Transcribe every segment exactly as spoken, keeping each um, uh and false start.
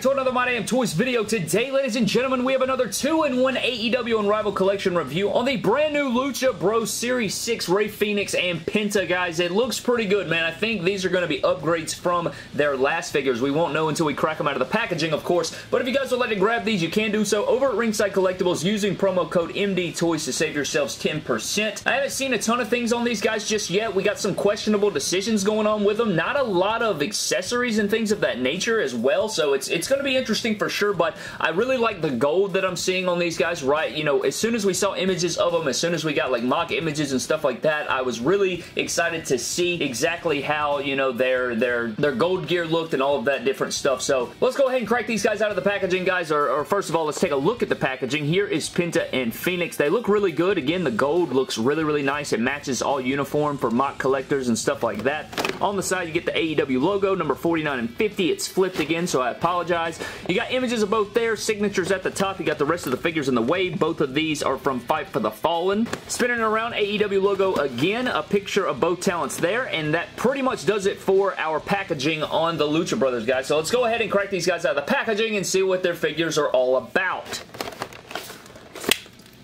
back to another My Damn Toys video. Today, ladies and gentlemen, we have another two in one A E W and Rival Collection review on the brand new Lucha Bros Series six, Ray Phoenix and Penta, guys. It looks pretty good, man. I think these are going to be upgrades from their last figures. We won't know until we crack them out of the packaging, of course, but if you guys would like to grab these, you can do so over at Ringside Collectibles using promo code M D Toys to save yourselves ten percent. I haven't seen a ton of things on these guys just yet. We got some questionable decisions going on with them. Not a lot of accessories and things of that nature as well, so it's it's going to be interesting for sure, but I really like the gold that I'm seeing on these guys, right? You know, as soon as we saw images of them, as soon as we got, like, mock images and stuff like that, I was really excited to see exactly how, you know, their their their gold gear looked and all of that different stuff. So let's go ahead and crack these guys out of the packaging, guys, or, or first of all, let's take a look at the packaging. Here is Penta and Phoenix. They look really good. Again, the gold looks really, really nice. It matches all uniform for mock collectors and stuff like that. On the side, you get the A E W logo, number forty-nine and fifty. It's flipped again, so I apologize. You got images of both there, signatures at the top. You got the rest of the figures in the wave. Both of these are from Fight for the Fallen. Spinning around, A E W logo again, a picture of both talents there, and that pretty much does it for our packaging on the Lucha Brothers, guys. So let's go ahead and crack these guys out of the packaging and see what their figures are all about.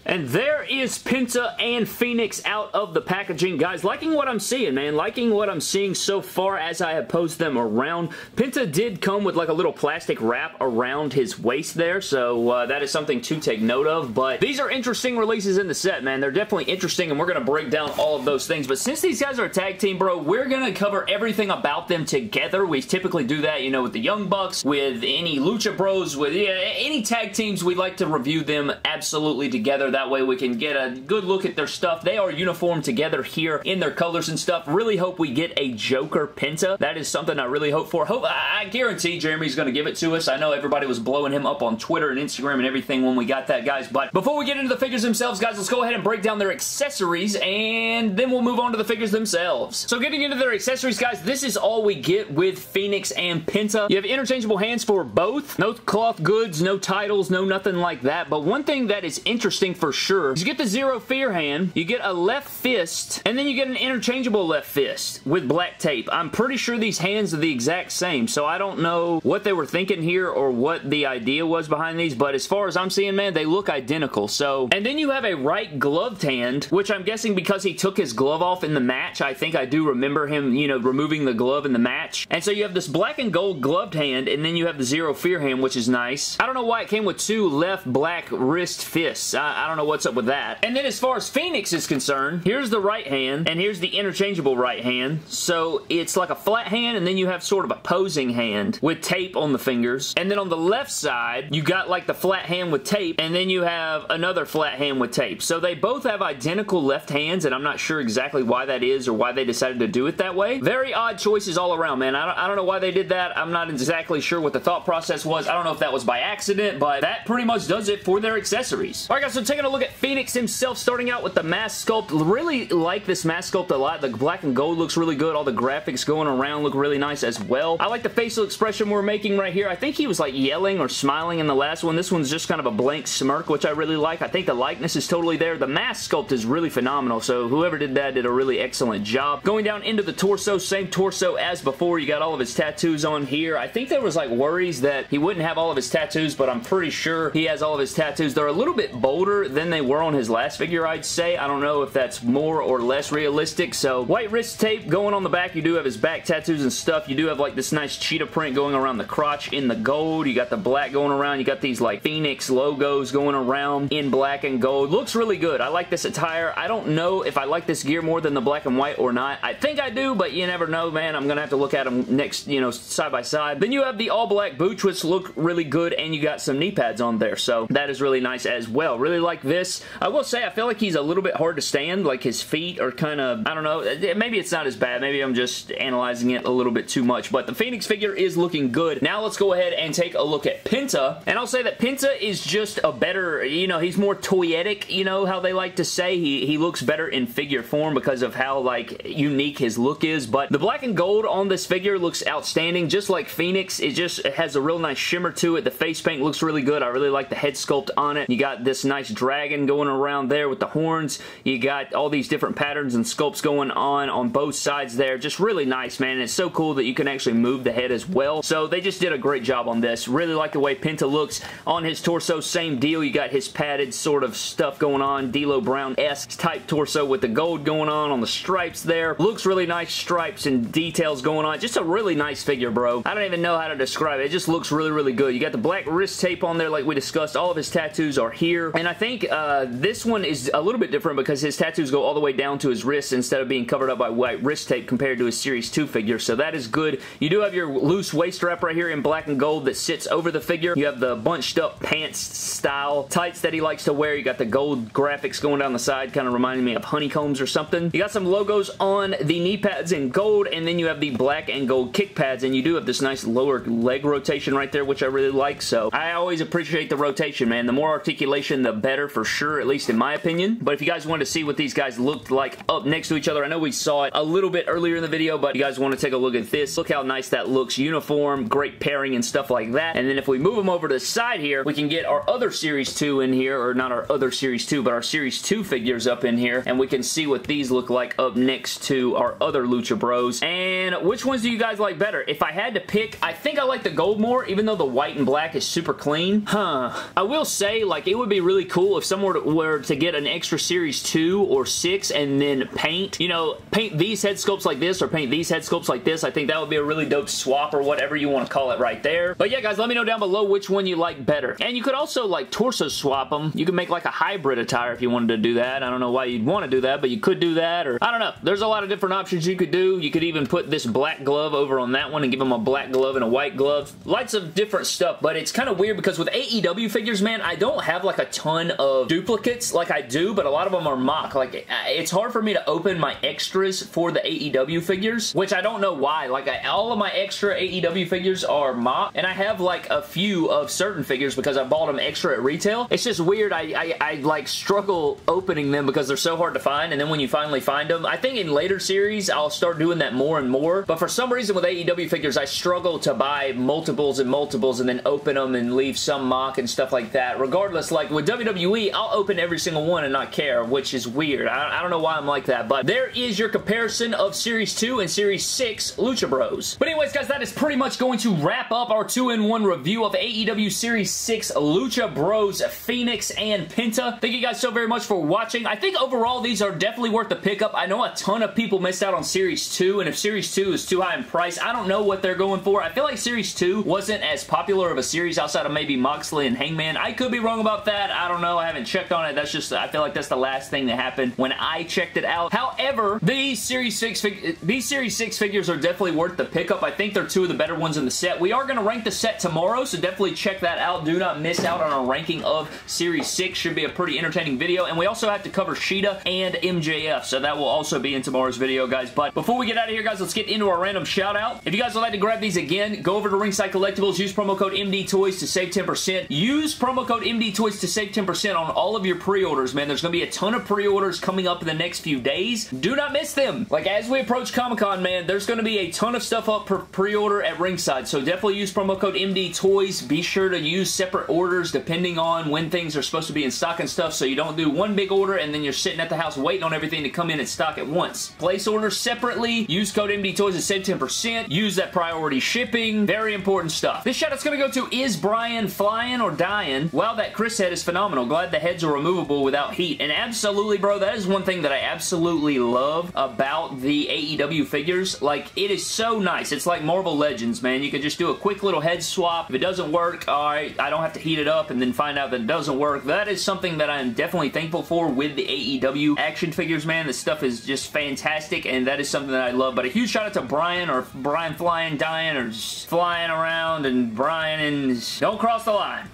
And there is Penta and Phoenix out of the packaging. Guys, liking what I'm seeing, man. Liking what I'm seeing so far as I have posed them around. Penta did come with like a little plastic wrap around his waist there, so uh, that is something to take note of. But these are interesting releases in the set, man. They're definitely interesting, and we're going to break down all of those things. But since these guys are a tag team, bro, we're going to cover everything about them together. We typically do that, you know, with the Young Bucks, with any Lucha Bros, with yeah, any tag teams. We like to review them absolutely together. That way we can get a good look at their stuff. They are uniformed together here in their colors and stuff. Really hope we get a Joker Penta. That is something I really hope for. Hope I guarantee Jeremy's going to give it to us. I know everybody was blowing him up on Twitter and Instagram and everything when we got that, guys. But before we get into the figures themselves, guys, let's go ahead and break down their accessories, and then we'll move on to the figures themselves. So getting into their accessories, guys, this is all we get with Phoenix and Penta. You have interchangeable hands for both. No cloth goods, no titles, no nothing like that. But one thing that is interesting for For sure. You get the zero fear hand, you get a left fist, and then you get an interchangeable left fist with black tape. I'm pretty sure these hands are the exact same, so I don't know what they were thinking here or what the idea was behind these, but as far as I'm seeing, man, they look identical. So, and then you have a right gloved hand, which I'm guessing because he took his glove off in the match. I think I do remember him, you know, removing the glove in the match. And so you have this black and gold gloved hand, and then you have the zero fear hand, which is nice. I don't know why it came with two left black wrist fists. I, I don't know what's up with that. And then as far as Phoenix is concerned, here's the right hand, and here's the interchangeable right hand. So it's like a flat hand, and then you have sort of a posing hand with tape on the fingers. And then on the left side, you got like the flat hand with tape, and then you have another flat hand with tape. So they both have identical left hands, and I'm not sure exactly why that is or why they decided to do it that way. Very odd choices all around, man. I don't, I don't know why they did that. I'm not exactly sure what the thought process was. I don't know if that was by accident, but that pretty much does it for their accessories. All right, guys, so taking a look at Phoenix himself, starting out with the mask sculpt. Really like this mask sculpt a lot. The black and gold looks really good. All the graphics going around look really nice as well. I like the facial expression we're making right here. I think he was like yelling or smiling in the last one. This one's just kind of a blank smirk, which I really like. I think the likeness is totally there. The mask sculpt is really phenomenal, so whoever did that did a really excellent job. Going down into the torso, same torso as before. You got all of his tattoos on here. I think there was like worries that he wouldn't have all of his tattoos, but I'm pretty sure he has all of his tattoos. They're a little bit bolder than they were on his last figure, I'd say. I don't know if that's more or less realistic. So white wrist tape going on the back. You do have his back tattoos and stuff. You do have like this nice cheetah print going around the crotch in the gold. You got the black going around. You got these like Phoenix logos going around in black and gold. Looks really good. I like this attire. I don't know if I like this gear more than the black and white or not. I think I do, but you never know, man. I'm gonna have to look at them next, you know, side by side. Then you have the all black boots, which look really good, and you got some knee pads on there, so that is really nice as well. Really like this. I will say I feel like he's a little bit hard to stand. Like his feet are kind of, I don't know, maybe it's not as bad. Maybe I'm just analyzing it a little bit too much, but the Phoenix figure is looking good. Now let's go ahead and take a look at Penta, and I'll say that Penta is just a better, you know, he's more toyetic, you know, how they like to say. He, he looks better in figure form because of how like unique his look is, but the black and gold on this figure looks outstanding. Just like Phoenix, it just it has a real nice shimmer to it. The face paint looks really good. I really like the head sculpt on it. You got this nice dress dragon going around there with the horns. You got all these different patterns and sculpts going on on both sides there. Just really nice, man. And it's so cool that you can actually move the head as well. So they just did a great job on this. Really like the way Penta looks on his torso. Same deal. You got his padded sort of stuff going on. D'Lo Brown-esque type torso with the gold going on on the stripes there. Looks really nice. Stripes and details going on. Just a really nice figure, bro. I don't even know how to describe it. It just looks really, really good. You got the black wrist tape on there like we discussed. All of his tattoos are here. And I think uh, this one is a little bit different because his tattoos go all the way down to his wrists instead of being covered up by white wrist tape compared to his Series two figure. So that is good. You do have your loose waist wrap right here in black and gold that sits over the figure. You have the bunched up pants style tights that he likes to wear. You got the gold graphics going down the side, kind of reminding me of honeycombs or something. You got some logos on the knee pads in gold, and then you have the black and gold kick pads, and you do have this nice lower leg rotation right there, which I really like. So I always appreciate the rotation, man. The more articulation, the better for sure, at least in my opinion. But if you guys wanted to see what these guys looked like up next to each other, I know we saw it a little bit earlier in the video, but you guys want to take a look at this. Look how nice that looks. Uniform, great pairing and stuff like that. And then if we move them over to the side here, we can get our other Series two in here, or not our other Series two, but our Series two figures up in here, and we can see what these look like up next to our other Lucha Bros. And which ones do you guys like better? If I had to pick, I think I like the gold more, even though the white and black is super clean. Huh. I will say, like, it would be really cool if someone were to, were to get an extra Series two or six and then paint, you know, paint these head sculpts like this or paint these head sculpts like this. I think that would be a really dope swap or whatever you want to call it right there. But yeah, guys, let me know down below which one you like better. And you could also, like, torso swap them. You could make, like, a hybrid attire if you wanted to do that. I don't know why you'd want to do that, but you could do that, or I don't know. There's a lot of different options you could do. You could even put this black glove over on that one and give them a black glove and a white glove. Lots of different stuff, but it's kind of weird because with A E W figures, man, I don't have, like, a ton of duplicates. Like, I do, but a lot of them are mock. Like, it's hard for me to open my extras for the A E W figures, which I don't know why. Like, I, all of my extra A E W figures are mock, and I have, like, a few of certain figures because I bought them extra at retail. It's just weird. I, I, I, like, struggle opening them because they're so hard to find, and then when you finally find them, I think in later series, I'll start doing that more and more, but for some reason with A E W figures, I struggle to buy multiples and multiples and then open them and leave some mock and stuff like that. Regardless, like, with W W E, I'll open every single one and not care, which is weird. I, I don't know why I'm like that, but there is your comparison of Series two and Series six Lucha Bros. But anyways, guys, that is pretty much going to wrap up our two in one review of A E W Series six Lucha Bros, Phoenix, and Penta. Thank you guys so very much for watching. I think overall, these are definitely worth the pickup. I know a ton of people missed out on Series two, and if Series two is too high in price, I don't know what they're going for. I feel like Series two wasn't as popular of a series outside of maybe Moxley and Hangman. I could be wrong about that. I don't know. I haven't checked on it. That's just, I feel like that's the last thing that happened when I checked it out. However, these Series six, fig these Series six figures are definitely worth the pickup. I think they're two of the better ones in the set. We are going to rank the set tomorrow, so definitely check that out. Do not miss out on our ranking of Series six. Should be a pretty entertaining video, and we also have to cover Shida and M J F, so that will also be in tomorrow's video, guys. But before we get out of here, guys, let's get into our random shout out. If you guys would like to grab these again, go over to Ringside Collectibles, use promo code M D Toys to save ten percent. Use promo code M D Toys to save ten percent on all of your pre-orders, man. There's going to be a ton of pre-orders coming up in the next few days. Do not miss them. Like, as we approach Comic Con, man, there's going to be a ton of stuff up for pre-order at Ringside, so definitely use promo code M D Toys. Be sure to use separate orders depending on when things are supposed to be in stock and stuff, so you don't do one big order and then you're sitting at the house waiting on everything to come in and stock at once. Place orders separately. Use code M D Toys to save ten percent. Use that priority shipping. Very important stuff. This shout out's going to go to Is Brian Flying or Dying? Wow, that Chris head is phenomenal. Glad the heads are removable without heat. And absolutely, bro, that is one thing that I absolutely love about the A E W figures. Like, it is so nice. It's like Marvel Legends, man. You can just do a quick little head swap. If it doesn't work, all right, I don't have to heat it up and then find out that it doesn't work. That is something that I am definitely thankful for with the A E W action figures, man. This stuff is just fantastic, and that is something that I love. But a huge shout out to Brian, or Brian Flying, Dying, or just flying around, and Brian, and don't cross the line.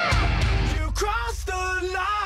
You crossed the line!